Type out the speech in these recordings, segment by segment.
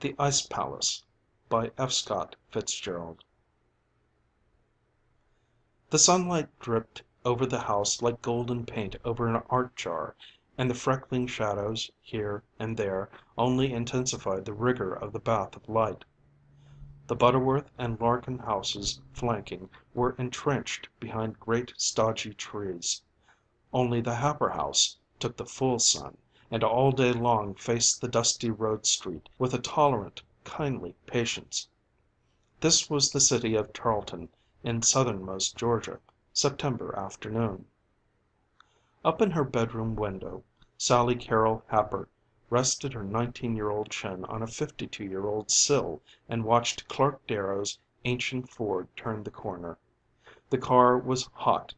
The Ice Palace by F. Scott Fitzgerald The sunlight dripped over the house like golden paint over an art jar, and the freckling shadows here and there only intensified the rigor of the bath of light. The Butterworth and Larkin houses flanking were entrenched behind great stodgy trees. Only the Happer house took the full sun, and all day long faced the dusty road street with a tolerant, kindly patience. This was the city of Tarleton in southernmost Georgia, September afternoon. Up in her bedroom window, Sally Carroll Happer rested her 19-year-old chin on a 52-year-old sill and watched Clark Darrow's ancient Ford turn the corner. The car was hot.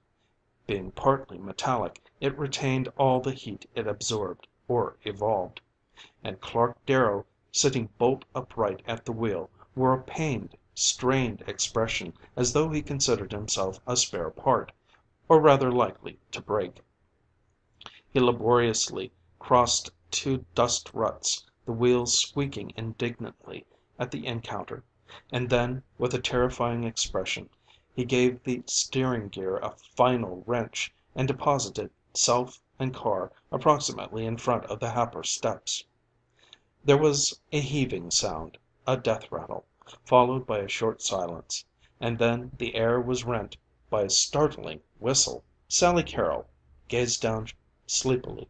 Being partly metallic, it retained all the heat it absorbed or evolved, and Clark Darrow, sitting bolt upright at the wheel, wore a pained, strained expression as though he considered himself a spare part, or rather likely to break. He laboriously crossed two dust ruts, the wheels squeaking indignantly at the encounter, and then, with a terrifying expression, he gave the steering gear a final wrench and deposited self and car approximately in front of the Happer steps. There was a heaving sound, a death rattle, followed by a short silence, and then the air was rent by a startling whistle. Sally Carroll gazed down sleepily.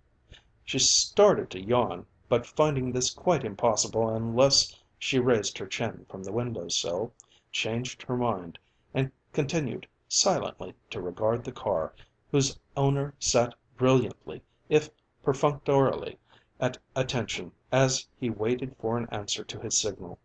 She started to yawn, but finding this quite impossible unless she raised her chin from the window-sill, changed her mind, and continued silently to regard the car, whose owner sat brilliantly, if perfunctorily, at attention as he waited for an answer to his signal.